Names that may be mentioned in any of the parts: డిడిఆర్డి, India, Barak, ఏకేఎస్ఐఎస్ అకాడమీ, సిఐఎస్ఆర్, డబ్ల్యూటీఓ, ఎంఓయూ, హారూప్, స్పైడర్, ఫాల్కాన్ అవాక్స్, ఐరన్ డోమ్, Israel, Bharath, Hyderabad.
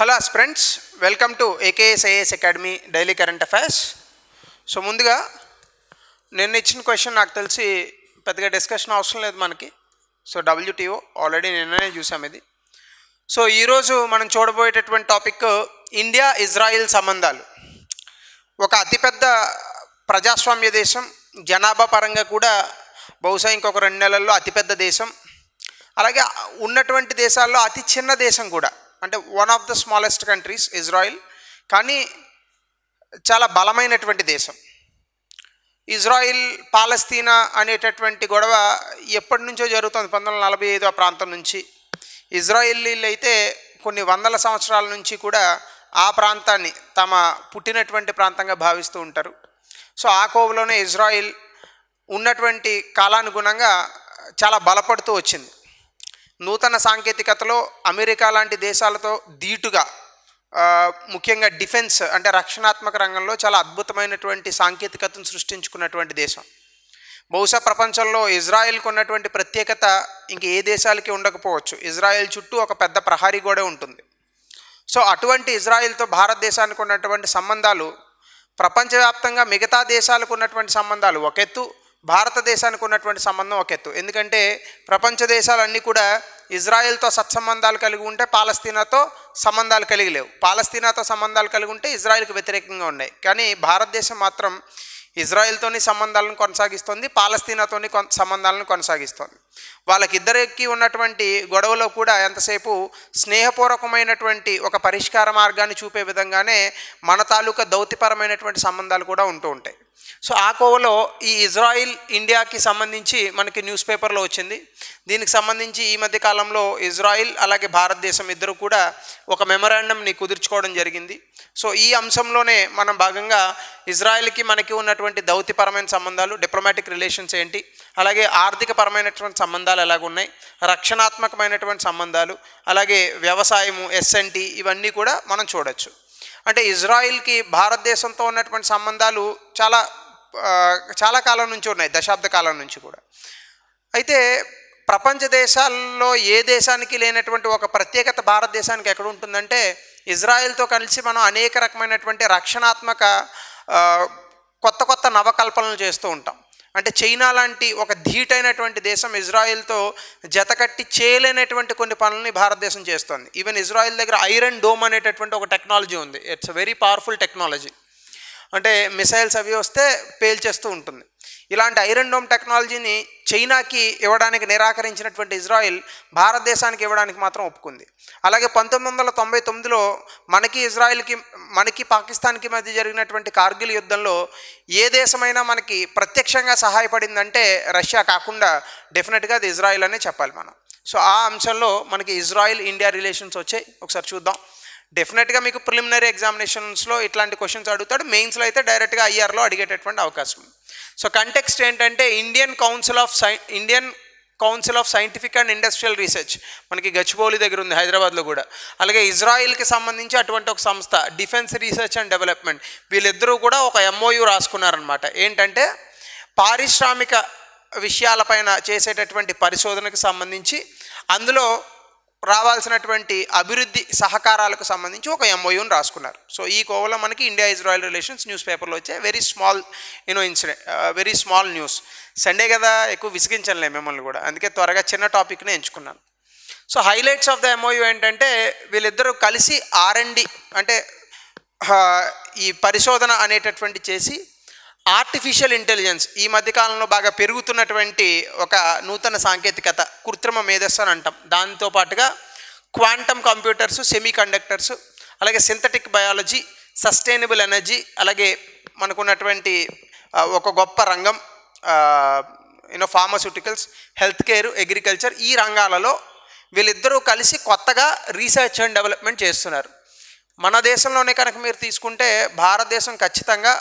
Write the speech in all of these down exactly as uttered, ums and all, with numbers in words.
Hello friends, welcome to ఏకేఎస్ఐఎస్ అకాడమీ daily current affairs. So ముందుగా నిన్న ఇచ్చిన question నాకు తెలిసి పెద్దగా డిస్కషన్ అవసరం లేదు మనకి. సో డబ్ల్యూటీఓ ఆల్రెడీ నిన్ననే చూసాం ఇది. సో ఈరోజు మనం చూడబోయేటటువంటి టాపిక్ ఇండియా ఇజ్రాయిల్ సంబంధాలు. ఒక అతిపెద్ద ప్రజాస్వామ్య దేశం, జనాభా పరంగా కూడా బహుశా ఇంకొక రెండు నెలల్లో అతిపెద్ద దేశం, అలాగే ఉన్నటువంటి దేశాల్లో అతి చిన్న దేశం కూడా, అంటే one of the smallest countries Israel. కానీ చాలా బలమైనటువంటి దేశం. ఇజ్రాయిల్ పాలస్తీనా అనేటటువంటి గొడవ ఎప్పటి నుంచో జరుగుతుంది. పంతొమ్మిది వందల నలభై ఐదు ఆ ప్రాంతం నుంచి ఇజ్రాయిలీలు అయితే కొన్ని వందల సంవత్సరాల నుంచి కూడా ఆ ప్రాంతాన్ని తమ పుట్టినటువంటి ప్రాంతంగా భావిస్తూ ఉంటారు. సో ఆ కోవలోనే ఇజ్రాయిల్ ఉన్నటువంటి కాలానుగుణంగా చాలా బలపడుతూ వచ్చింది. నూతన సాంకేతికతలో అమెరికా లాంటి దేశాలతో ధీటుగా, ముఖ్యంగా డిఫెన్స్ అంటే రక్షణాత్మక రంగంలో చాలా అద్భుతమైనటువంటి సాంకేతికతను సృష్టించుకున్నటువంటి దేశం. బహుశా ప్రపంచంలో ఇజ్రాయెల్కి ఉన్నటువంటి ప్రత్యేకత ఇంక ఏ దేశాలకి ఉండకపోవచ్చు. ఇజ్రాయెల్ చుట్టూ ఒక పెద్ద ప్రహారీ గోడ ఉంటుంది. సో అటువంటి ఇజ్రాయెల్తో భారతదేశానికి ఉన్నటువంటి సంబంధాలు, ప్రపంచవ్యాప్తంగా మిగతా దేశాలకు ఉన్నటువంటి సంబంధాలు ఒక ఎత్తు, భారతదేశానికి ఉన్నటువంటి సంబంధం ఒక ఎత్తు. ఎందుకంటే ప్రపంచ దేశాలన్నీ కూడా ఇజ్రాయెల్తో సత్సంబంధాలు కలిగి ఉంటే పాలస్తీనాతో సంబంధాలు కలిగి లేవు, పాలస్తీనాతో సంబంధాలు కలిగి ఉంటే ఇజ్రాయెల్కి వ్యతిరేకంగా ఉన్నాయి. కానీ భారతదేశం మాత్రం ఇజ్రాయెల్తోని సంబంధాలను కొనసాగిస్తుంది, పాలస్తీనాతోని కొ సంబంధాలను కొనసాగిస్తుంది. వాళ్ళకిద్దరికి ఉన్నటువంటి గొడవలో కూడా ఎంతసేపు స్నేహపూర్వకమైనటువంటి ఒక పరిష్కార మార్గాన్ని చూపే విధంగానే మన తాలూకా దౌత్యపరమైనటువంటి సంబంధాలు కూడా ఉంటూ ఉంటాయి. సో ఆ కోవలో ఈ ఇజ్రాయిల్ ఇండియాకి సంబంధించి మనకి న్యూస్ పేపర్లో వచ్చింది. దీనికి సంబంధించి ఈ మధ్య కాలంలో ఇజ్రాయిల్ అలాగే భారతదేశం ఇద్దరు కూడా ఒక మెమరాండంని కుదుర్చుకోవడం జరిగింది. సో ఈ అంశంలోనే మనం భాగంగా ఇజ్రాయిల్కి మనకి ఉన్నటువంటి దౌత్యపరమైన సంబంధాలు, డిప్లొమాటిక్ రిలేషన్స్ ఏంటి, అలాగే ఆర్థిక పరమైనటువంటి సంబంధాలు ఎలాగున్నాయి, రక్షణాత్మకమైనటువంటి సంబంధాలు, అలాగే వ్యవసాయము, ఎస్ఎన్టీ, ఇవన్నీ కూడా మనం చూడవచ్చు. అంటే ఇజ్రాయిల్కి భారతదేశంతో ఉన్నటువంటి సంబంధాలు చాలా చాలా కాలం నుంచి ఉన్నాయి, దశాబ్ద కాలం నుంచి కూడా. అయితే ప్రపంచ దేశాల్లో ఏ దేశానికి లేనటువంటి ఒక ప్రత్యేకత భారతదేశానికి ఎక్కడ ఉంటుందంటే, ఇజ్రాయిల్తో కలిసి మనం అనేక రకమైనటువంటి రక్షణాత్మక కొత్త కొత్త నవకల్పనలు చేస్తూ ఉంటాం. అంటే చైనా లాంటి ఒక ధీటైనటువంటి దేశం ఇజ్రాయిల్తో జతకట్టి చేయలేనటువంటి కొన్ని పనులని భారతదేశం చేస్తుంది. ఈవెన్ ఇజ్రాయిల్ దగ్గర ఐరన్ డోమ్ అనేటటువంటి ఒక టెక్నాలజీ ఉంది. It's very powerful technology. అంటే మిసైల్స్ అవి వస్తే పేల్చేస్తూ ఉంటుంది. ఇలాంటి ఐరన్ డోమ్ టెక్నాలజీని చైనాకి ఇవ్వడానికి నిరాకరించినటువంటి ఇజ్రాయిల్ భారతదేశానికి ఇవ్వడానికి మాత్రం ఒప్పుకుంది. అలాగే పంతొమ్మిది వందల తొంభై తొమ్మిదిలో మనకి ఇజ్రాయిల్కి, మనకి పాకిస్తాన్కి మధ్య జరిగినటువంటి కార్గిల్ యుద్ధంలో ఏ దేశమైనా మనకి ప్రత్యక్షంగా సహాయపడిందంటే రష్యా కాకుండా డెఫినెట్గా అది ఇజ్రాయిల్ అనే చెప్పాలి మనం. సో ఆ అంశంలో మనకి ఇజ్రాయిల్ ఇండియా రిలేషన్స్ వచ్చాయి, ఒకసారి చూద్దాం. డెఫినెట్గా మీకు ప్రిలిమినరీ ఎగ్జామినేషన్స్లో ఇట్లాంటి క్వశ్చన్స్ అడుగుతాడు, మెయిన్స్లో అయితే డైరెక్ట్గా ఐఆర్లో అడిగేటటువంటి అవకాశం. సో కంటెక్స్ట్ ఏంటంటే Indian council of sci Indian council of scientific and industrial research మనకి గచ్చిబౌలి దగ్గర ఉంది, హైదరాబాద్లో కూడా. అలాగే ఇజ్రాయిల్కి సంబంధించి అటువంటి ఒక సంస్థ డిఫెన్స్ రీసెర్చ్ అండ్ డెవలప్మెంట్. వీళ్ళిద్దరూ కూడా ఒక ఎంఓయూ రాసుకున్నారనమాట. ఏంటంటే పారిశ్రామిక విషయాలపైన చేసేటటువంటి పరిశోధనకు సంబంధించి అందులో రావాల్సినటువంటి అభివృద్ధి సహకారాలకు సంబంధించి ఒక ఎంఓయూని రాసుకున్నారు. సో ఈ కోవలో మనకి ఇండియా ఇజ్రాయిల్ రిలేషన్స్ న్యూస్ పేపర్లో వచ్చే very small you know incident, very small news. Sunday కదా, ఎక్కువ విసిగించలే మిమ్మల్ని కూడా, అందుకే త్వరగా చిన్న టాపిక్నే ఎంచుకున్నాను. So highlights of the ఎంఓయూ ఏంటంటే వీళ్ళిద్దరూ కలిసి ఆర్ అండ్ డి అంటే ఈ పరిశోధన అనేటటువంటి చేసి ఆర్టిఫిషియల్ ఇంటెలిజెన్స్, ఈ మధ్యకాలంలో బాగా పెరుగుతున్నటువంటి ఒక నూతన సాంకేతికత, కృత్రిమ మేధస్సు అని అంటాం, దాంతో పాటుగా క్వాంటమ్ కంప్యూటర్స్, సెమీ కండక్టర్స్, అలాగే సింథటిక్ బయాలజీ, సస్టైనబుల్ ఎనర్జీ, అలాగే మనకున్నటువంటి ఒక గొప్ప రంగం you know pharmaceuticals, health care, agriculture, ఈ రంగాలలో వీళ్ళిద్దరూ కలిసి కొత్తగా రీసెర్చ్ అండ్ డెవలప్మెంట్ చేస్తున్నారు. మన దేశంలోనే కనుక మీరు తీసుకుంటే భారతదేశం ఖచ్చితంగా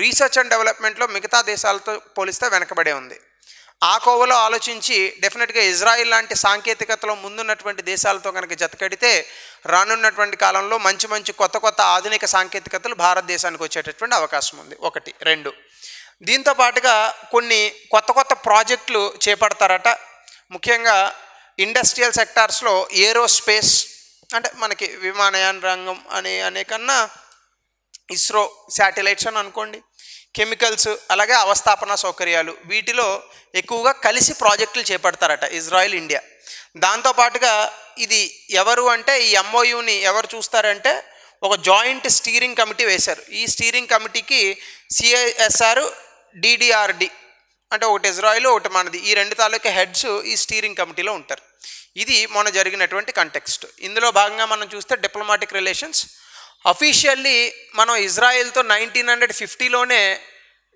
రీసెర్చ్ అండ్ డెవలప్మెంట్లో మిగతా దేశాలతో పోలిస్తే వెనకబడే ఉంది. ఆ కోవలో ఆలోచించి డెఫినెట్గా ఇజ్రాయిల్ లాంటి సాంకేతికతలో ముందున్నటువంటి దేశాలతో కనుక జతకడితే రానున్నటువంటి కాలంలో మంచి మంచి కొత్త కొత్త ఆధునిక సాంకేతికతలు భారతదేశానికి వచ్చేటటువంటి అవకాశం ఉంది. ఒకటి రెండు దీంతో పాటుగా కొన్ని కొత్త కొత్త ప్రాజెక్టులు చేపడతారట. ముఖ్యంగా ఇండస్ట్రియల్ సెక్టార్స్లో ఏరోస్పేస్, అంటే మనకి విమానయాన రంగం అనే అనేకన్నా ఇస్రో శాటిలైట్స్ అని అనుకోండి, కెమికల్స్ అలాగే అవస్థాపన సౌకర్యాలు వీటిలో ఎక్కువగా కలిసి ప్రాజెక్టులు చేపడతారట ఇజ్రాయెల్ ఇండియా. దాంతోపాటుగా ఇది ఎవరు అంటే ఈ ఎంఓయూని ఎవరు చూస్తారంటే ఒక జాయింట్ స్టీరింగ్ కమిటీ వేశారు. ఈ స్టీరింగ్ కమిటీకి సిఐఎస్ఆర్ డిడిఆర్డి అంటే ఒకటి ఇజ్రాయెల్ ఒకటి మనది ఈ రెండు తాలూకా హెడ్స్ ఈ స్టీరింగ్ కమిటీలో ఉంటారు. ఇది మొన్న జరిగినటువంటి కంటెక్స్ట్. ఇందులో భాగంగా మనం చూస్తే డిప్లొమాటిక్ రిలేషన్స్ అఫీషియల్లీ మనం ఇజ్రాయెల్తో నైన్టీన్ హండ్రెడ్ ఫిఫ్టీలోనే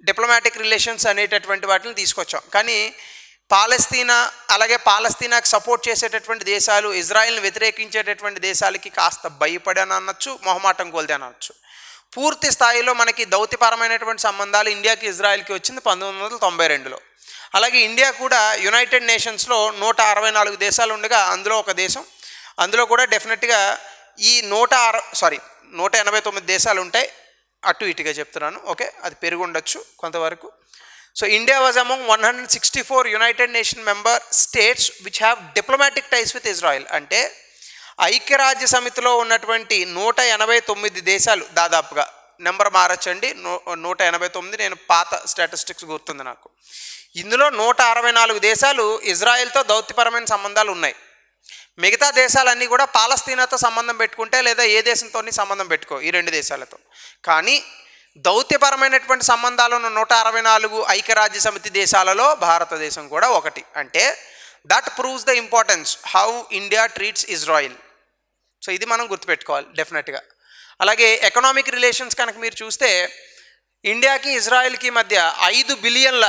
డిప్లొమాటిక్ రిలేషన్స్ అనేటటువంటి వాటిని తీసుకొచ్చాం. కానీ పాలస్తీనా అలాగే పాలస్తీనాకు సపోర్ట్ చేసేటటువంటి దేశాలు ఇజ్రాయెల్ని వ్యతిరేకించేటటువంటి దేశాలకి కాస్త భయపడని అనొచ్చు, మొహమాటం కోల్దే అనొచ్చు. పూర్తి స్థాయిలో మనకి దౌత్యపరమైనటువంటి సంబంధాలు ఇండియాకి ఇజ్రాయెల్కి వచ్చింది పంతొమ్మిది వందల తొంభై రెండులో. అలాగే ఇండియా కూడా యునైటెడ్ నేషన్స్లో నూట అరవై నాలుగు దేశాలు ఉండగా అందులో ఒక దేశం. అందులో కూడా డెఫినెట్గా ఈ నూట అర సారీ నూట ఎనభై తొమ్మిది దేశాలు ఉంటాయి, అటు ఇటుగా చెప్తున్నాను, ఓకే అది పెరిగి ఉండొచ్చు కొంతవరకు. So India was among one hundred sixty four United Nation member states which have diplomatic ties with Israel. అంటే ఐక్యరాజ్య సమితిలో ఉన్నటువంటి నూట ఎనభై తొమ్మిది దేశాలు దాదాపుగా, నెంబర్ మారచ్చండి, నూ నూట ఎనభై తొమ్మిది నేను పాత స్టాటిస్టిక్స్ గుర్తుంది నాకు. ఇందులో నూట అరవై నాలుగు దేశాలు ఇజ్రాయెల్తో దౌత్యపరమైన సంబంధాలు ఉన్నాయి. మిగతా దేశాలన్నీ కూడా పాలస్తీనాతో సంబంధం పెట్టుకుంటే లేదా ఏ దేశంతో సంబంధం పెట్టుకో ఈ రెండు దేశాలతో. కానీ దౌత్యపరమైనటువంటి సంబంధాలు ఉన్న నూట అరవై నాలుగు ఐక్యరాజ్య సమితి దేశాలలో భారతదేశం కూడా ఒకటి. అంటే that proves the importance how India treats Israel. So ఇది మనం గుర్తుపెట్టుకోవాలి డెఫినెట్గా. అలాగే ఎకనామిక్ రిలేషన్స్ కనుక మీరు చూస్తే ఇండియాకి ఇజ్రాయెల్కి మధ్య ఐదు బిలియన్ల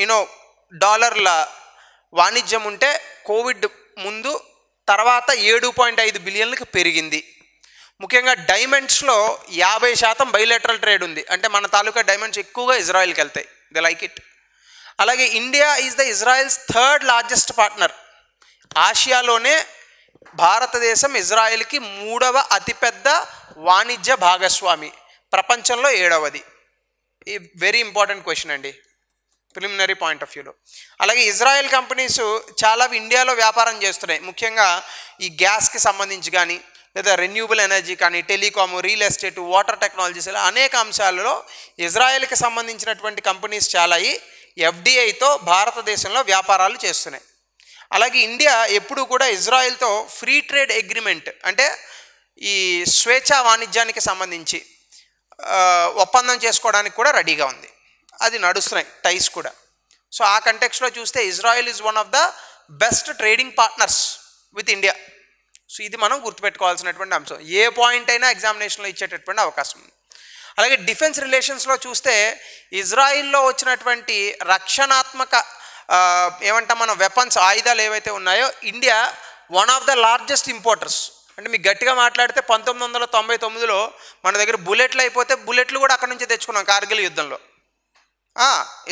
యూనో డాలర్ల వాణిజ్యం ఉంటే కోవిడ్ ముందు తర్వాత ఏడు పాయింట్ ఐదు బిలియన్లకు పెరిగింది. ముఖ్యంగా డైమండ్స్లో యాభై శాతం బైలేటరల్ ట్రేడ్ ఉంది. అంటే మన తాలూకా డైమండ్స్ ఎక్కువగా ఇజ్రాయెల్కి వెళ్తాయి, దే లైక్ ఇట్. అలాగే India is the Israel's third largest partner. ఆసియాలోనే భారతదేశం ఇజ్రాయెల్కి మూడవ అతిపెద్ద వాణిజ్య భాగస్వామి, ప్రపంచంలో ఏడవది. ఈ వెరీ ఇంపార్టెంట్ క్వశ్చన్ అండి ప్రిలిమినరీ పాయింట్ ఆఫ్ వ్యూలో. అలాగే ఇజ్రాయెల్ కంపెనీస్ చాలా ఇండియాలో వ్యాపారం చేస్తున్నాయి, ముఖ్యంగా ఈ గ్యాస్కి సంబంధించి కానీ లేదా రెన్యూబుల్ ఎనర్జీ కానీ telecom, real estate, water technologies ఇలా అనేక అంశాలలో ఇజ్రాయెల్కి సంబంధించినటువంటి కంపెనీస్ చాలా అయ్యి ఎఫ్డిఐతో భారతదేశంలో వ్యాపారాలు చేస్తున్నాయి. అలాగే ఇండియా ఎప్పుడూ కూడా ఇజ్రాయెల్తో ఫ్రీ ట్రేడ్ అగ్రిమెంట్ అంటే ఈ స్వేచ్ఛా వాణిజ్యానికి సంబంధించి ఒప్పందం చేసుకోవడానికి కూడా రెడీగా ఉంది. అది నడుస్తున్నాయి టైస్ కూడా. సో ఆ కంటెక్స్లో చూస్తే Israel is one of the best trading partners with India. So ఇది మనం గుర్తుపెట్టుకోవాల్సినటువంటి అంశం, ఏ పాయింట్ అయినా ఎగ్జామినేషన్లో ఇచ్చేటటువంటి అవకాశం ఉంది. అలాగే డిఫెన్స్ రిలేషన్స్లో చూస్తే ఇజ్రాయిల్లో వచ్చినటువంటి రక్షణాత్మక ఏమంటాం మనం వెపన్స్ ఆయుధాలు ఏవైతే ఉన్నాయో India one of the largest importers. అంటే మీకు గట్టిగా మాట్లాడితే పంతొమ్మిది వందల తొంభై తొమ్మిదిలో మన దగ్గర బుల్లెట్లు అయిపోతే బుల్లెట్లు కూడా అక్కడ నుంచే తెచ్చుకున్నాం, కార్గిల్ యుద్ధంలో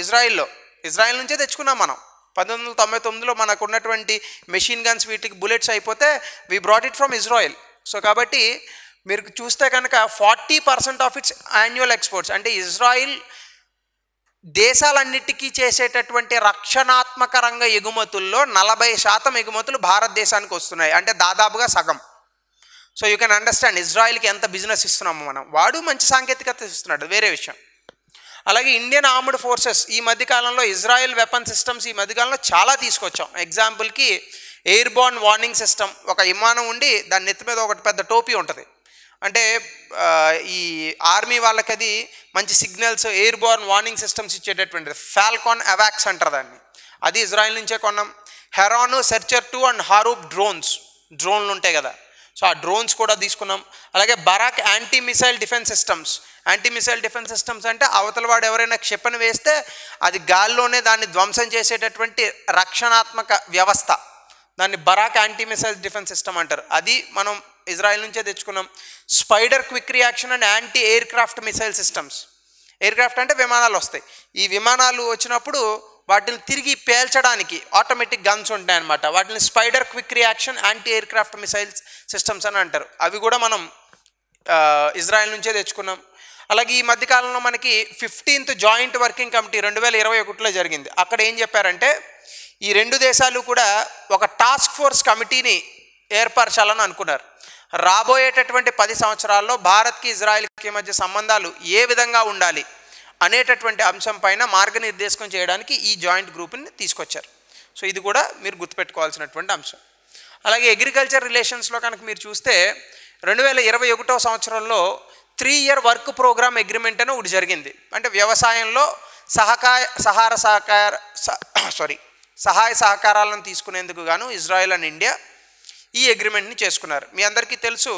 ఇజ్రాయిల్లో ఇజ్రాయిల్ నుంచే తెచ్చుకున్నాం మనం. పంతొమ్మిది వందల తొంభై తొమ్మిదిలో మనకు ఉన్నటువంటి మెషిన్ గన్స్ వీటికి బుల్లెట్స్ అయిపోతే we brought it from Israel. So కాబట్టి మీరు చూస్తే కనుక forty percent of its annual exports అంటే ఇజ్రాయిల్ దేశాలన్నిటికీ చేసేటటువంటి రక్షణాత్మక రంగ ఎగుమతుల్లో నలభై శాతం ఎగుమతులు భారతదేశానికి వస్తున్నాయి, అంటే దాదాపుగా సగం. సో యూ కెన్ అండర్స్టాండ్ ఇజ్రాయిల్కి ఎంత బిజినెస్ ఇస్తున్నాము మనం. వాడు మంచి సాంకేతికత ఇస్తున్నాడు, వేరే విషయం. అలాగే ఇండియన్ ఆర్మ్డ్ ఫోర్సెస్ ఈ మధ్యకాలంలో ఇజ్రాయెల్ వెపన్ సిస్టమ్స్ ఈ మధ్యకాలంలో చాలా తీసుకొచ్చాం. ఎగ్జాంపుల్కి ఎయిర్ బార్న్ వార్నింగ్ సిస్టమ్, ఒక విమానం ఉండి దాని నెత్తి మీద ఒకటి పెద్ద టోపీ ఉంటుంది, అంటే ఈ ఆర్మీ వాళ్ళకి అది మంచి signals airborne warning systems ఇచ్చేటటువంటిది. ఫాల్కాన్ అవాక్స్ అంటారు దాన్ని, అది ఇజ్రాయెల్ నుంచే కొన్నాం. Heron, Searcher two and హారూప్ drones, డ్రోన్లు ఉంటాయి కదా, సో ఆ డ్రోన్స్ కూడా తీసుకున్నాం. అలాగే Barak anti missile defence systems, anti missile defence systems అంటే అవతల వాడు ఎవరైనా క్షిపణి వేస్తే అది గాల్లోనే దాన్ని ధ్వంసం చేసేటటువంటి రక్షణాత్మక వ్యవస్థ, దాన్ని Barak anti missile defence system అంటారు. అది మనం ఇజ్రాయెల్ నుంచే తెచ్చుకున్నాం. స్పైడర్ quick reaction and anti aircraft missile systems, aircraft అంటే విమానాలు వస్తాయి, ఈ విమానాలు వచ్చినప్పుడు వాటిని తిరిగి పేల్చడానికి ఆటోమేటిక్ గన్స్ ఉంటాయన్నమాట, వాటిని స్పైడర్ quick reaction anti aircraft missiles systems అని అంటారు. అవి కూడా మనం ఇజ్రాయెల్ నుంచే తెచ్చుకున్నాం. అలాగే ఈ మధ్యకాలంలో మనకి ఫిఫ్టీన్త్ జాయింట్ వర్కింగ్ కమిటీ రెండు వేల ఇరవై ఒకటిలో జరిగింది. అక్కడ ఏం చెప్పారంటే ఈ రెండు దేశాలు కూడా ఒక టాస్క్ ఫోర్స్ కమిటీని ఏర్పరచాలని అనుకున్నారు. రాబోయేటటువంటి పది సంవత్సరాల్లో భారత్కి ఇజ్రాయెల్కి మధ్య సంబంధాలు ఏ విధంగా ఉండాలి అనేటటువంటి అంశం పైన మార్గనిర్దేశం చేయడానికి ఈ జాయింట్ గ్రూప్ని తీసుకొచ్చారు. సో ఇది కూడా మీరు గుర్తుపెట్టుకోవాల్సినటువంటి అంశం. అలాగే అగ్రికల్చర్ రిలేషన్స్లో కనుక మీరు చూస్తే రెండు వేల ఇరవై ఒకటో సంవత్సరంలో three year work programme agreement అని ఒకటి జరిగింది. అంటే వ్యవసాయంలో సహకార సహార సహకార సారీ సహాయ సహకారాలను తీసుకునేందుకు గాను ఇజ్రాయెల్ అండ్ ఇండియా ఈ అగ్రిమెంట్ని చేసుకున్నారు. మీ అందరికీ తెలుసు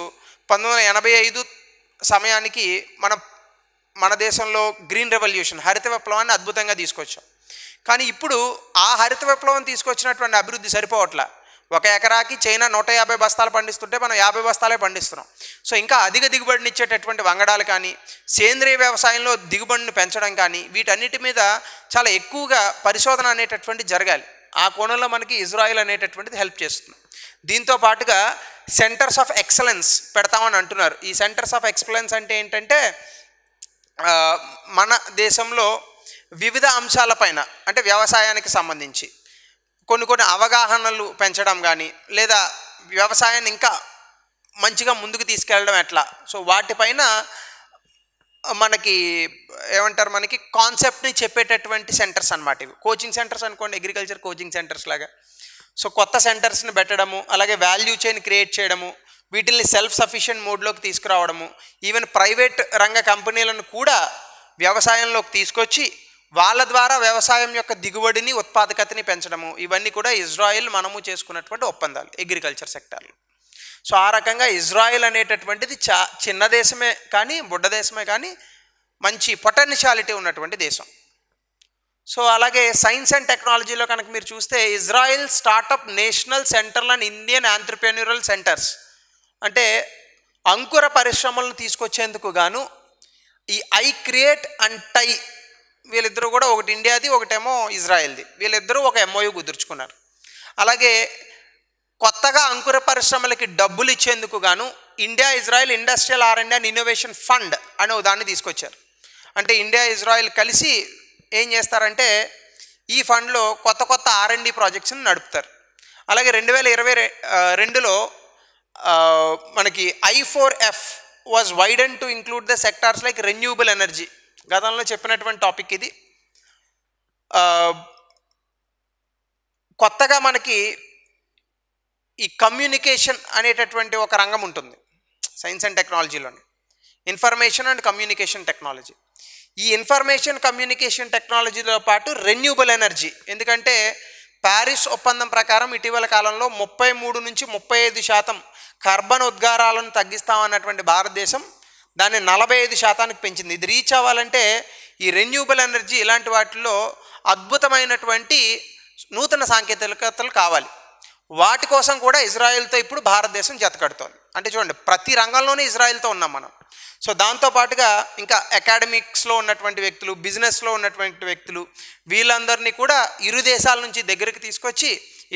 పంతొమ్మిది వందల ఎనభై ఐదు సమయానికి మనం మన దేశంలో గ్రీన్ రెవల్యూషన్ హరిత విప్లవాన్ని అద్భుతంగా తీసుకొచ్చాం. కానీ ఇప్పుడు ఆ హరిత విప్లవం తీసుకొచ్చినటువంటి అభివృద్ధి సరిపోవట్లా. ఒక ఎకరాకి చైనా నూట యాభై బస్తాలు పండిస్తుంటే మనం యాభై బస్తాలే పండిస్తున్నాం. సో ఇంకా అధిక దిగుబడినిచ్చేటటువంటి వంగడాలు కానీ సేంద్రియ వ్యవసాయంలో దిగుబడిని పెంచడం కానీ వీటన్నిటి మీద చాలా ఎక్కువగా పరిశోధన అనేటటువంటి జరగాలి. ఆ కోణంలో మనకి ఇజ్రాయెల్ అనేటటువంటిది హెల్ప్ చేస్తుంది. దీంతో పాటుగా సెంటర్స్ ఆఫ్ ఎక్సలెన్స్ పెడతామని అంటున్నారు. ఈ సెంటర్స్ ఆఫ్ ఎక్సలెన్స్ అంటే ఏంటంటే మన దేశంలో వివిధ అంశాలపైన అంటే వ్యవసాయానికి సంబంధించి కొన్ని కొన్ని అవగాహనలు పెంచడం కానీ లేదా వ్యవసాయాన్ని ఇంకా మంచిగా ముందుకు తీసుకెళ్ళడం ఎట్లా, సో వాటిపైన మనకి ఏమంటారు మనకి కాన్సెప్ట్ని చెప్పేటటువంటి సెంటర్స్ అనమాట. ఇవి కోచింగ్ సెంటర్స్ అనుకోండి, అగ్రికల్చర్ కోచింగ్ సెంటర్స్ లాగా. సో కొత్త సెంటర్స్ని పెట్టడము, అలాగే వాల్యూ చైన్ క్రియేట్ చేయడము, వీటిల్ని సెల్ఫ్ సఫిషియెంట్ మోడ్లోకి తీసుకురావడము, ఈవెన్ ప్రైవేట్ రంగ కంపెనీలను కూడా వ్యవసాయంలోకి తీసుకొచ్చి వాళ్ళ ద్వారా వ్యవసాయం యొక్క దిగుబడిని ఉత్పాదకతని పెంచడము, ఇవన్నీ కూడా ఇజ్రాయెల్ మనము చేసుకున్నటువంటి ఒప్పందాలు అగ్రికల్చర్ సెక్టార్లో. సో ఆ రకంగా ఇజ్రాయెల్ అనేటటువంటిది చా చిన్న దేశమే కానీ బుడ్డ దేశమే కానీ మంచి పొటెన్షియాలిటీ ఉన్నటువంటి దేశం. సో అలాగే సైన్స్ అండ్ టెక్నాలజీలో కనుక మీరు చూస్తే ఇజ్రాయెల్ స్టార్టప్ నేషనల్ సెంటర్లు అండ్ ఇండియన్ ఆంట్రప్రెన్యూరల్ సెంటర్స్ అంటే అంకుర పరిశ్రమలను తీసుకొచ్చేందుకు గాను ఈ ఐ క్రియేట్ అండ్ టై వీళ్ళిద్దరూ కూడా ఒకటి ఇండియాది ఒకటేమో ఇజ్రాయెల్ది వీళ్ళిద్దరూ ఒక ఎంఓయూ కుదుర్చుకున్నారు. అలాగే కొత్తగా అంకుర పరిశ్రమలకి డబ్బులు ఇచ్చేందుకు గాను India Israel industrial R and innovation fund అనే దాన్ని తీసుకొచ్చారు. అంటే ఇండియా ఇజ్రాయెల్ కలిసి ఏం చేస్తారంటే ఈ ఫండ్లో కొత్త కొత్త ఆర్ అండ్ డి ప్రాజెక్ట్స్ని నడుపుతారు. అలాగే రెండు వేల ఇరవై రెండులో మనకి I four F was widen to include the sectors like renewable energy. గతంలో చెప్పినటువంటి టాపిక్ ఇది. కొత్తగా మనకి ఈ కమ్యూనికేషన్ అనేటటువంటి ఒక రంగం ఉంటుంది సైన్స్ అండ్ టెక్నాలజీలోని, ఇన్ఫర్మేషన్ అండ్ కమ్యూనికేషన్ టెక్నాలజీ. ఈ ఇన్ఫర్మేషన్ కమ్యూనికేషన్ టెక్నాలజీతో పాటు రెన్యూబుల్ ఎనర్జీ, ఎందుకంటే ప్యారిస్ ఒప్పందం ప్రకారం ఇటీవల కాలంలో ముప్పై మూడు నుంచి ముప్పై ఐదు శాతం కార్బన్ ఉద్గారాలను తగ్గిస్తామన్నటువంటి భారతదేశం దాన్ని నలభై ఐదు శాతానికి పెంచింది. ఇది రీచ్ అవ్వాలంటే ఈ రెన్యూబుల్ ఎనర్జీ ఇలాంటి వాటిల్లో అద్భుతమైనటువంటి నూతన సాంకేతికతలు కావాలి. వాటి కోసం కూడా ఇజ్రాయెల్తో ఇప్పుడు భారతదేశం జతకడుతోంది. అంటే చూడండి ప్రతి రంగంలోనే ఇజ్రాయెల్తో ఉన్నాం మనం. సో దాంతోపాటుగా ఇంకా అకాడమిక్స్లో ఉన్నటువంటి వ్యక్తులు, బిజినెస్లో ఉన్నటువంటి వ్యక్తులు, వీళ్ళందరినీ కూడా ఇరు దేశాల నుంచి దగ్గరికి తీసుకొచ్చి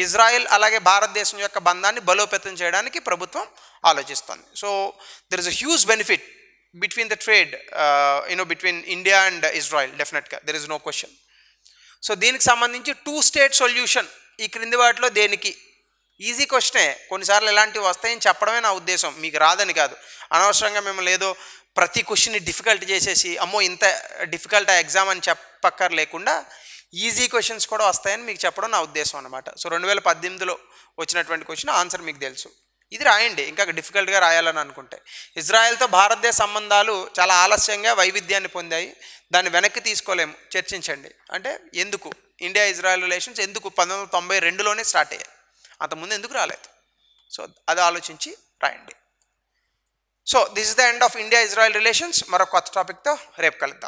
ఇజ్రాయెల్ అలాగే భారతదేశం యొక్క బంధాన్ని బలోపేతం చేయడానికి ప్రభుత్వం ఆలోచిస్తోంది. So there is a huge benefit between the trade uh, you know between India and Israel, definitely there is no question. So deeniki sambandhinchi two state solution ee krindi vaatlo deniki easy question e konni saarlu elanti vastayani cheppadame na uddesham, meeku raadani kaadu anavasaranga mem ledo prati question ni difficult chesesi ammo inta difficult a exam ani cheppakar lekunda easy questions కూడా వస్తాయని మీకు చెప్పడం నా ఉద్దేశం అనమాట. So రెండు వేల పద్దెనిమిదిలో వచ్చినటువంటి క్వశ్చన్ ఆన్సర్ మీకు తెలుసు. ఇది రాయండి ఇంకా డిఫికల్ట్గా రాయాలని అనుకుంటే. ఇజ్రాయెల్తో భారతదేశ సంబంధాలు చాలా ఆలస్యంగా వైవిధ్యాన్ని పొందాయి, దాన్ని వెనక్కి తీసుకోలేము, చర్చించండి. అంటే ఎందుకు ఇండియా ఇజ్రాయెల్ రిలేషన్స్ ఎందుకు పంతొమ్మిది వందల తొంభై రెండులోనే స్టార్ట్ అయ్యాయి, అంతకుముందు ఎందుకు రాలేదు? సో అది ఆలోచించి రాయండి. So this is the end of India Israel relations. మరో కొత్త టాపిక్తో రేపు కలుద్దాం.